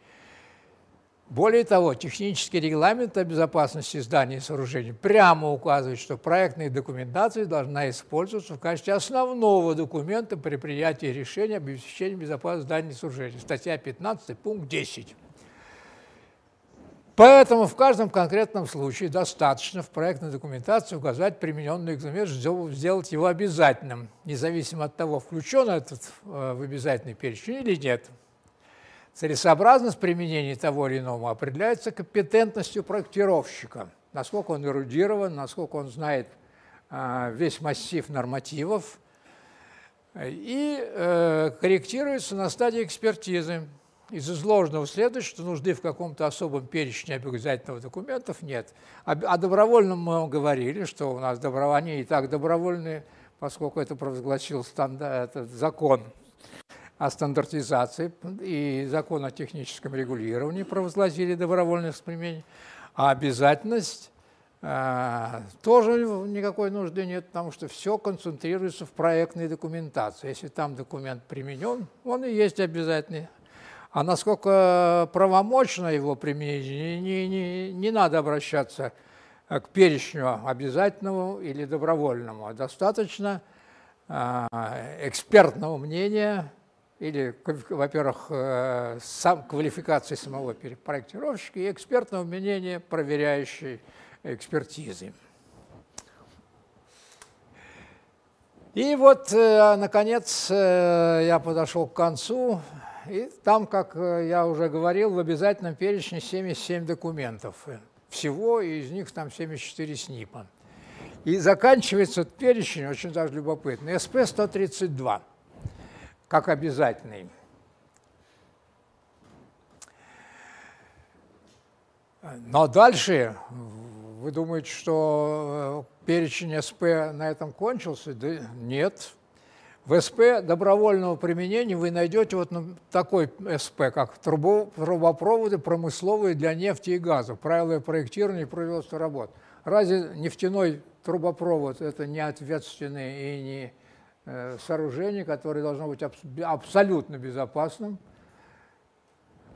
Более того, технический регламент о безопасности зданий и сооружений прямо указывает, что проектная документация должна использоваться в качестве основного документа при принятии решения об обеспечении безопасности зданий и сооружений. Статья пятнадцать, пункт десять. Поэтому в каждом конкретном случае достаточно в проектной документации указать примененный экзамен, сделать его обязательным, независимо от того, включен этот в обязательный перечень или нет. Целесообразность применения того или иного определяется компетентностью проектировщика, насколько он эрудирован, насколько он знает весь массив нормативов, и корректируется на стадии экспертизы. Из изложенного следует, что нужды в каком-то особом перечне обязательных документов нет. О добровольном мы говорили, что у нас добровольные и так добровольные, поскольку это провозгласил стандарт, этот закон о стандартизации и закон о техническом регулировании провозгласили добровольных применений. А обязательность э, тоже никакой нужды нет, потому что все концентрируется в проектной документации. Если там документ применен, он и есть обязательный. А насколько правомочно его применение, не, не, не надо обращаться к перечню обязательному или добровольному, а достаточно э, экспертного мнения или, во-первых, э, сам, квалификации самого проектировщика и экспертного мнения проверяющей экспертизы. И вот, э, наконец, э, я подошел к концу. И там, как я уже говорил, в обязательном перечне семьдесят семь документов всего, и из них там семьдесят четыре СНИПа. И заканчивается этот перечень, очень даже любопытный, эс пэ сто тридцать два, как обязательный. Но дальше, вы думаете, что перечень эс пэ на этом кончился? Да нет. В эс пэ добровольного применения вы найдете вот такой эс пэ, как трубопроводы промысловые для нефти и газа, правила проектирования и производства работ. Разве нефтяной трубопровод – это не ответственное и не э, сооружение, которое должно быть аб абсолютно безопасным?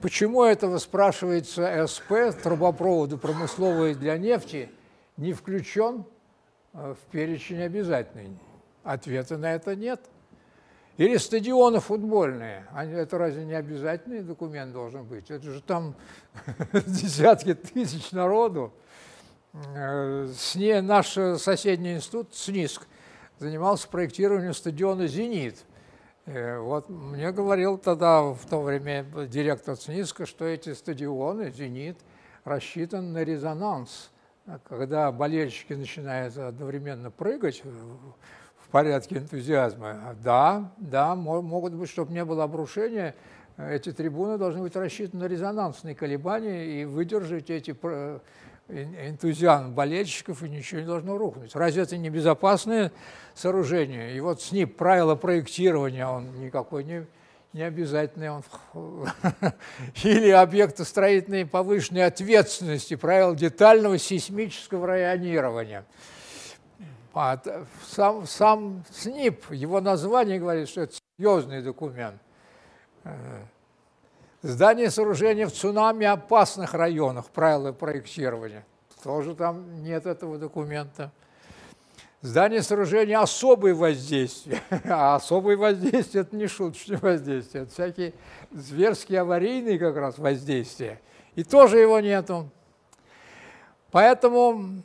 Почему этого спрашивается эс пэ, трубопроводы промысловые для нефти, не включен в перечень обязательный? Ответа на это нет. Или стадионы футбольные. Это разве не обязательный документ должен быть? Это же там десятки тысяч народу. Наш соседний институт, ЦНИСК, занимался проектированием стадиона «Зенит». Вот мне говорил тогда, в то время, директор ЦНИСКа, что эти стадионы «Зенит» рассчитаны на резонанс. Когда болельщики начинают одновременно прыгать, порядке энтузиазма. Да, да, могут быть, чтобы не было обрушения, эти трибуны должны быть рассчитаны на резонансные колебания и выдержать эти энтузиазм болельщиков, и ничего не должно рухнуть. Разве это не безопасное сооружение? И вот СНИП, правила проектирования, он никакой не, не обязательный. Он... Или объекты строительной повышенной ответственности, правила детального сейсмического районирования. А, сам, сам СНИП, его название говорит, что это серьезный документ. Здание сооружения в цунами опасных районах, правила проектирования. Тоже там нет этого документа. Здание сооружения особые воздействия. А особые воздействия – это не шуточные воздействия, это всякие зверские аварийные как раз воздействия. И тоже его нету. Поэтому...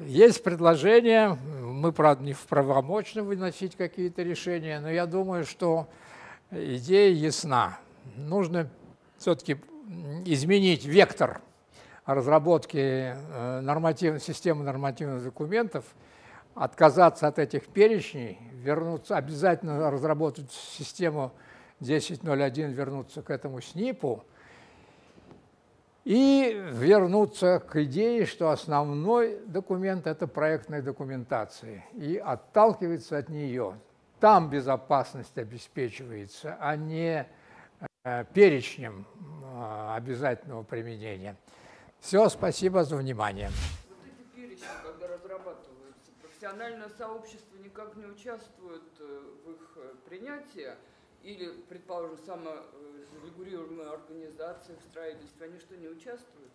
Есть предложение, мы, правда, не вправомочно выносить какие-то решения, но я думаю, что идея ясна. Нужно все-таки изменить вектор разработки нормативной, системы нормативных документов, отказаться от этих перечней, вернуться, обязательно разработать систему десять ноль один, вернуться к этому СНИПу, и вернуться к идее, что основной документ – это проектная документация, и отталкиваться от нее. Там безопасность обеспечивается, а не перечнем обязательного применения. Все, спасибо за внимание. Вот эти перечни, когда разрабатываются, профессиональное сообщество никак не участвует в их принятии, или, предположим, саморегулируемые организации в строительстве, они что, не участвуют?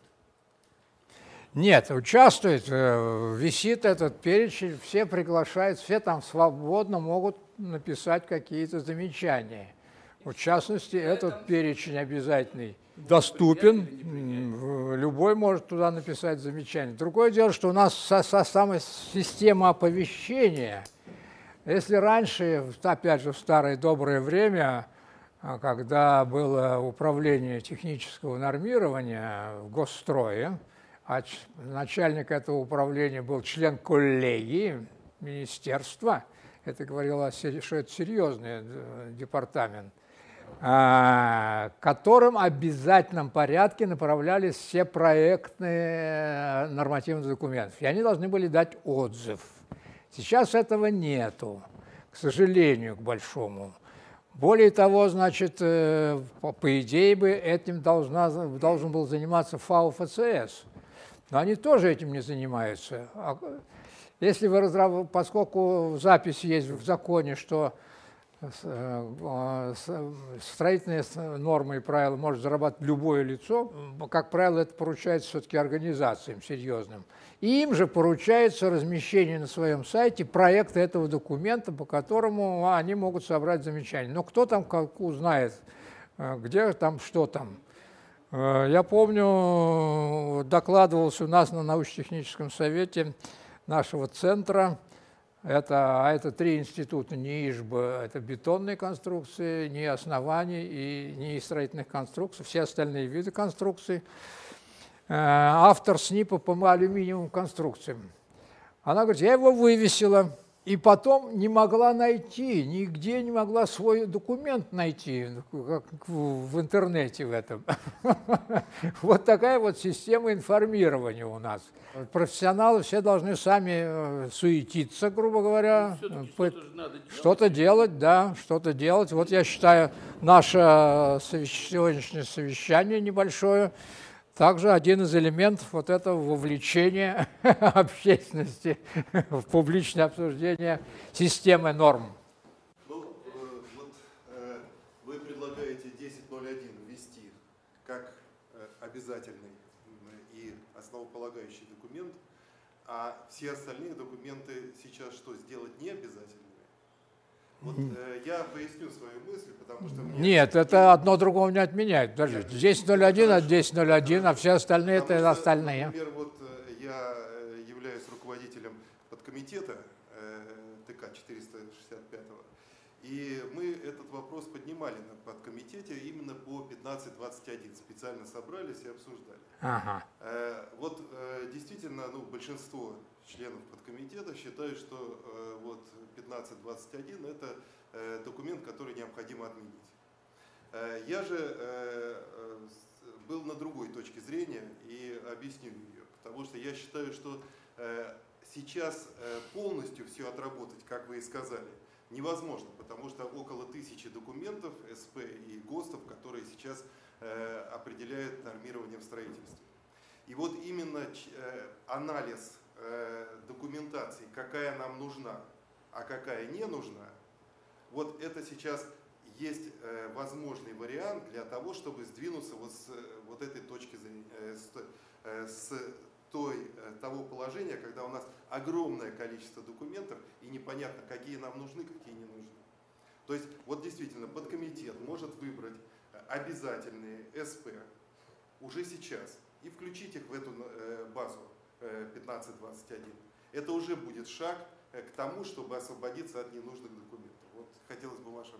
Нет, участвует, висит этот перечень, все приглашают, все там свободно могут написать какие-то замечания. В частности, этот перечень обязательный доступен, любой может туда написать замечание. Другое дело, что у нас со, со самой система оповещения. Если раньше, опять же, в старое доброе время, когда было управление технического нормирования в Госстрое, а начальник этого управления был член коллегии министерства. Это говорилось, что это серьезный департамент, которым в обязательном порядке направлялись все проектные нормативные документы. И они должны были дать отзыв. Сейчас этого нету, к сожалению, к большому. Более того, значит, по идее бы этим должна, должен был заниматься ФАУ ФЦС. Но они тоже этим не занимаются. Если вы разрабатываете, поскольку запись есть в законе, что строительные нормы и правила может зарабатывать любое лицо, как правило, это поручается все-таки организациям серьезным. И им же поручается размещение на своем сайте проекта этого документа, по которому они могут собрать замечания. Но кто там как узнает, где там, что там. Я помню, докладывался у нас на научно-техническом совете нашего центра. Это, а это три института НИИЖБ, это бетонные конструкции, НИИ оснований и НИИ строительных конструкций, все остальные виды конструкций. Автор СНиПа по алюминиевым конструкциям. Она говорит, я его вывесила. И потом не могла найти, нигде не могла свой документ найти, как в интернете в этом. Вот такая вот система информирования у нас. Профессионалы все должны сами суетиться, грубо говоря. Что-то делать, да, что-то делать. Вот я считаю, наше сегодняшнее совещание небольшое, также один из элементов вот этого вовлечения общественности в публичное обсуждение системы норм. Ну, вот, вы предлагаете десять ноль один ввести как обязательный и основополагающий документ, а все остальные документы сейчас что, сделать не обязательно? Вот, э, я поясню свою мысль, потому что... Мне... Нет, это одно другого не отменяет. Даже десять ноль один от десять ноль один, а все остальные потому это что, остальные. Например, вот я являюсь руководителем подкомитета э, Т К четыреста шестьдесят пять, и мы этот вопрос поднимали на подкомитете именно по пятнадцать двадцать один. Специально собрались и обсуждали. Ага. Э, вот э, действительно, ну, большинство членов подкомитета считают, что э, вот пятнадцать двадцать один это э, документ, который необходимо отменить. Э, я же э, был на другой точке зрения и объясню ее, потому что я считаю, что э, сейчас э, полностью все отработать, как вы и сказали, невозможно, потому что около тысячи документов С П и ГОСТов, которые сейчас э, определяют нормирование в строительстве. И вот именно э, анализ документации, какая нам нужна, а какая не нужна, вот это сейчас есть возможный вариант для того, чтобы сдвинуться вот с вот этой точки зрения, с той, того положения, когда у нас огромное количество документов и непонятно, какие нам нужны, какие не нужны. То есть вот действительно подкомитет может выбрать обязательные С П уже сейчас и включить их в эту базу пятнадцать двадцать один. Это уже будет шаг к тому, чтобы освободиться от ненужных документов. Вот хотелось бы ваше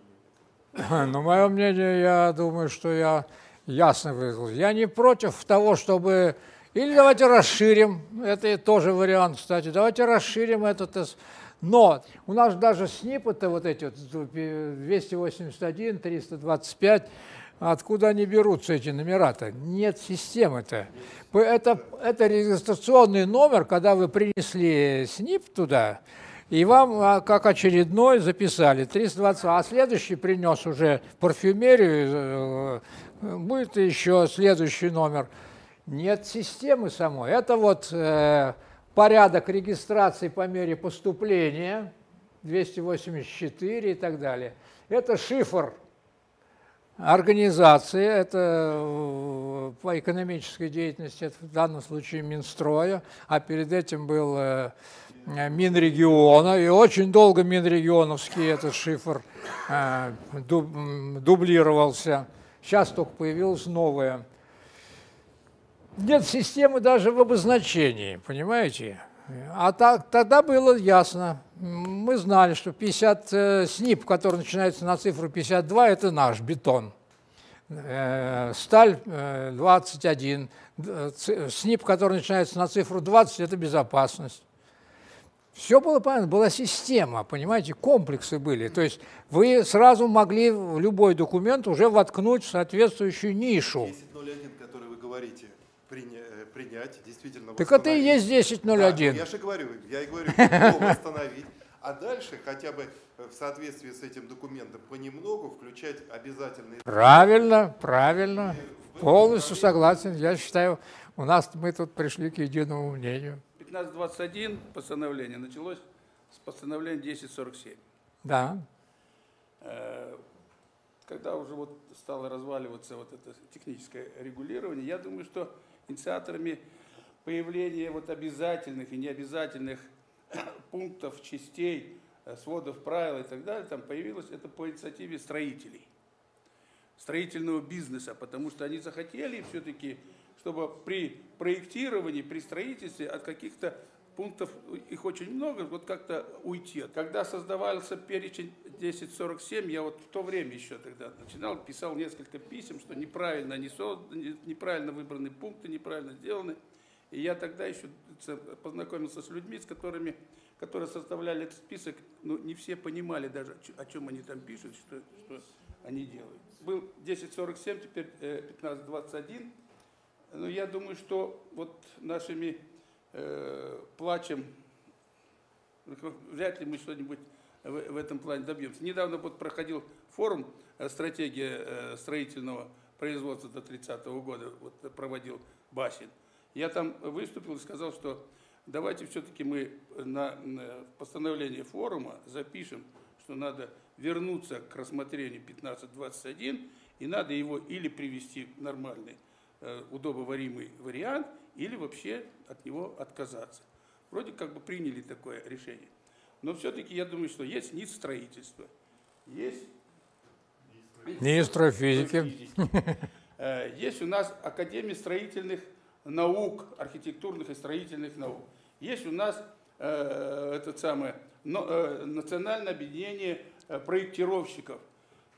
мнение. Ну, мое мнение, я думаю, что я ясно выразил. Я не против того, чтобы... Или давайте расширим, это тоже вариант, кстати, давайте расширим этот... Но у нас даже снипы-то вот эти вот двести восемьдесят один, триста двадцать пять... Откуда они берутся, эти номера-то? Нет системы-то. Это, это регистрационный номер, когда вы принесли СНиП туда, и вам как очередной записали триста двадцать, а следующий принес уже парфюмерию, будет еще следующий номер. Нет системы самой. Это вот э, порядок регистрации по мере поступления, двести восемьдесят четыре и так далее. Это шифр организации, это по экономической деятельности, это в данном случае Минстроя, а перед этим был э, Минрегиона, и очень долго Минрегионовский этот шифр э, дуб, дублировался. Сейчас только появилось новое. Нет системы даже в обозначении, понимаете? А так, тогда было ясно. Мы знали, что пятьдесят, э, СНиП, который начинается на цифру пятьдесят два, это наш бетон. Э, сталь э, двадцать один. СНиП, который начинается на цифру двадцать, это безопасность. Все было понятно, была система, понимаете, комплексы были. То есть вы сразу могли в любой документ уже воткнуть в соответствующую нишу. десять ноль один, который вы говорите, принять, действительно так это и есть десять ноль один. Да, я же говорю, я и говорю, восстановить. А дальше хотя бы в соответствии с этим документом понемногу включать обязательные... Правильно, правильно. Полностью согласен. Я считаю, у нас мы тут пришли к единому мнению. пятнадцать двадцать один постановление началось с постановления десять сорок семь. Да. Когда уже вот стало разваливаться вот это техническое регулирование, я думаю, что инициаторами появления вот обязательных и необязательных пунктов, частей, сводов правил и так далее, там появилось это по инициативе строителей, строительного бизнеса, потому что они захотели все-таки, чтобы при проектировании, при строительстве от каких-то пунктов, их очень много, вот как-то уйти. Когда создавался перечень десять сорок семь, я вот в то время еще тогда начинал, писал несколько писем, что неправильно они созданы, неправильно выбраны пункты, неправильно сделаны. И я тогда еще познакомился с людьми, с которыми, которые составляли этот список, но не все понимали даже, о чем они там пишут, что, что они делают. Был десять сорок семь, теперь пятнадцать двадцать один. Но я думаю, что вот нашими э, плачем вряд ли мы что-нибудь в, в этом плане добьемся. Недавно вот проходил форум «Стратегия строительного производства до тридцатого года», вот, проводил Басин. Я там выступил и сказал, что давайте все-таки мы на, на постановление форума запишем, что надо вернуться к рассмотрению пятнадцать двадцать один и надо его или привести в нормальный, удобоваримый вариант, или вообще от него отказаться. Вроде как бы приняли такое решение. Но все-таки я думаю, что есть НИЦ строительства, есть НИИЖБ физики, есть у нас Академия строительных наук, архитектурных и строительных наук, есть у нас э, это самое, но, э, национальное объединение проектировщиков.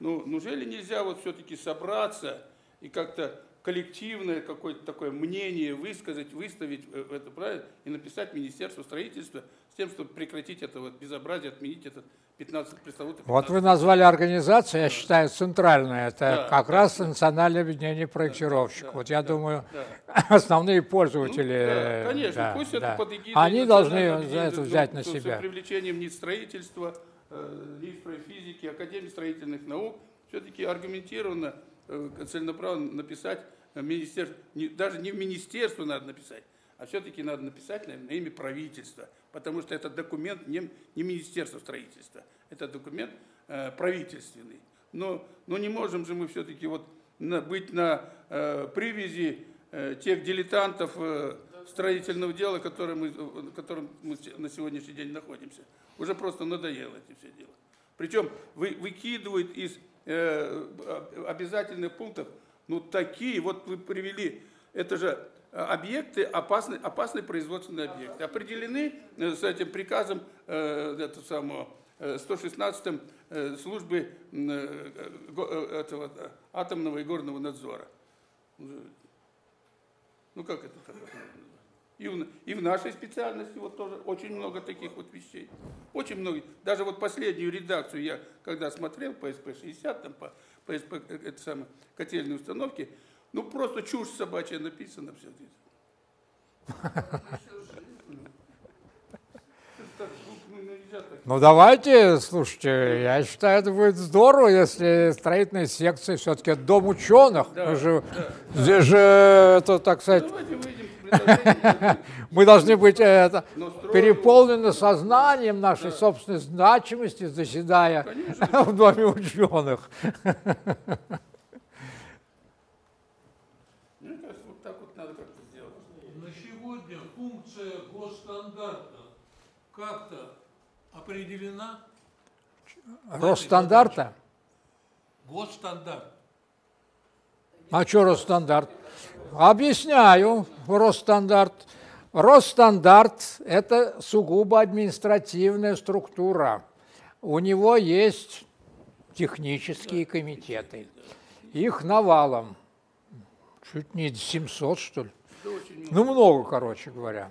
Ну, неужели нельзя вот все-таки собраться и как-то коллективное какое-то такое мнение высказать, выставить это правильно и написать Министерство строительства с тем, чтобы прекратить это вот безобразие, отменить этот пятнадцать пресловутых. Вот вы назвали организацию, я считаю, центральная, это да, как да, раз да, национальное объединение проектировщиков. Да, да, вот я да, думаю, да. основные пользователи, ну, да, конечно, да, пусть да, это под эгидой, они должны за это взять на себя. С привлечением НИИ строительства, НИИ физики, Академии строительных наук, все-таки аргументированно, целенаправленно написать министерство, даже не в министерство надо написать, а все-таки надо написать, наверное, на имя правительства, потому что этот документ не, не министерство строительства, это документ э, правительственный. Но, но не можем же мы все-таки вот на, быть на э, привязи э, тех дилетантов э, строительного дела, которые мы, в котором мы на сегодняшний день находимся. Уже просто надоело эти все дела. Причем вы, выкидывают из обязательных пунктов, ну такие, вот вы привели, это же объекты, опасные, опасные производственные объекты, определены с этим приказом это самое, сто шестнадцатым службы этого, атомного и горного надзора. Ну как это так? И в, и в нашей специальности вот тоже очень много таких вот вещей. Очень много. Даже вот последнюю редакцию я, когда смотрел по СП шестьдесят, там, по, по СП, это самое, котельной установки, ну просто чушь собачья написана все здесь. Ну давайте, слушайте, я считаю, это будет здорово, если строительные секции все-таки дом ученых. Да, мы же, да, здесь да. же это, так сказать, мы должны быть это, переполнены сознанием нашей да. собственной значимости, заседая Конечно. в доме ученых. Мне кажется, вот так вот надо как-то сделать. На сегодня функция госстандарта как-то определена? Росстандарта? Госстандарт. А что Росстандарт? Объясняю. Росстандарт. Росстандарт – это сугубо административная структура. У него есть технические комитеты. Их навалом. Чуть не семьсот, что ли. Ну, много, короче говоря.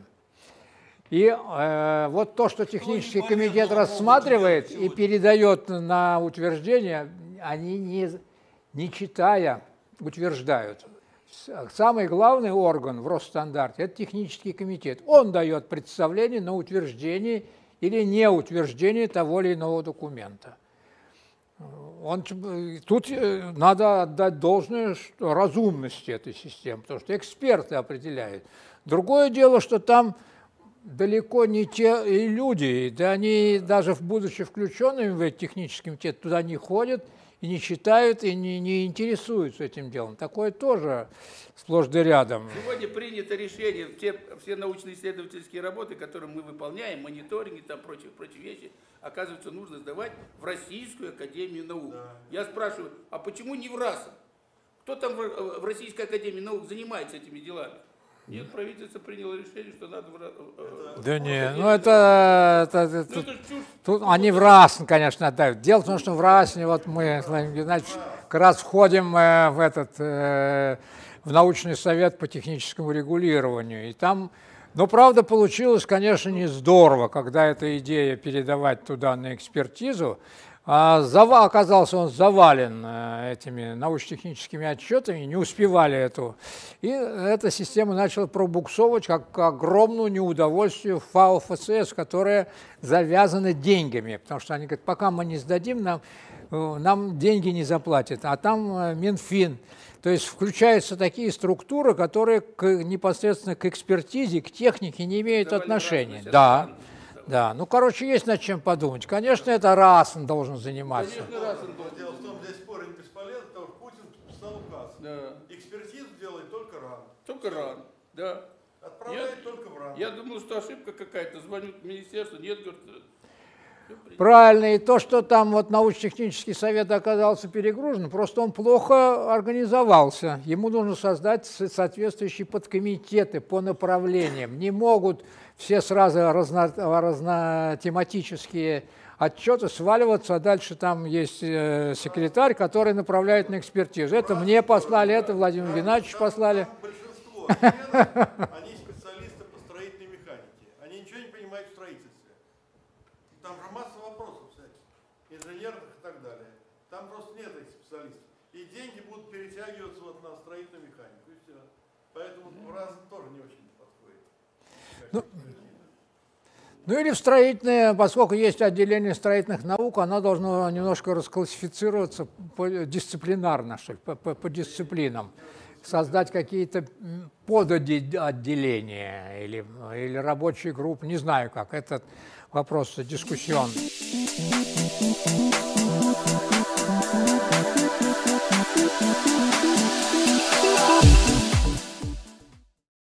И э, вот то, что технический комитет рассматривает и передает на утверждение, они, не, не читая, утверждают. Самый главный орган в Росстандарте – это технический комитет. Он дает представление на утверждение или не утверждение того или иного документа. Он, тут надо отдать должное разумности этой системы, потому что эксперты определяют. Другое дело, что там далеко не те и люди, да они даже в будучи включенными в этот технический комитет туда не ходят, и не читают, и не, не интересуются этим делом. Такое тоже сплошь да рядом. Сегодня принято решение, все, все научно-исследовательские работы, которые мы выполняем, мониторинги и прочие, прочие вещи, оказывается, нужно сдавать в Российскую академию наук. Да. Я спрашиваю, а почему не в РАС? Кто там в, в Российской академии наук занимается этими делами? Нет, правительство приняло решение, что надо... В... Да в... не, в... ну это... это, это, это, это чушь. Тут они в РАСН, конечно, отдают. Дело в том, что в РАСНе, вот мы, Владимир Геннадьевич, как раз входим в этот, в научный совет по техническому регулированию. И там, ну, правда, получилось, конечно, не здорово, когда эта идея передавать туда на экспертизу. А оказался он завален этими научно-техническими отчетами, не успевали эту. И эта система начала пробуксовывать как к огромному неудовольствию ФАУ ФЦС, которая завязана деньгами. Потому что они говорят, пока мы не сдадим, нам, нам деньги не заплатят. А там Минфин. То есть включаются такие структуры, которые к, непосредственно к экспертизе, к технике не имеют Довольно отношения. Разница. Да. Да, ну, короче, есть над чем подумать. Конечно, это РАСН должен заниматься. Конечно, РАСН должен. Дело в том, здесь спорить бесполезно, потому что Путин подписал указ. Да. Экспертизу делает только РАН. Только РАН, да. Отправляет я, только в РАН. Я думал, что ошибка какая-то. Звонят в министерство, нет, говорят... Правильно, и то, что там вот научно-технический совет оказался перегружен, просто он плохо организовался. Ему нужно создать соответствующие подкомитеты по направлениям. Не могут все сразу разно, разнотематические отчеты сваливаться, а дальше там есть секретарь, который направляет на экспертизу. Это мне послали, это Владимиру Геннадьевичу послали. Большинство членов, они специалисты по строительной механике. Они ничего не понимают в строительстве. Там же масса вопросов всяких, инженерных и так далее. Там просто нет этих специалистов. И деньги будут перетягиваться вот на строительную механику. И все. Поэтому в раз тоже не очень подходит. Ну, ну или в строительное, поскольку есть отделение строительных наук, оно должно немножко расклассифицироваться по, дисциплинарно, что ли, по, по, по дисциплинам. Создать какие-то подотделения или, или рабочие группы, не знаю как. Этот вопрос дискуссионный.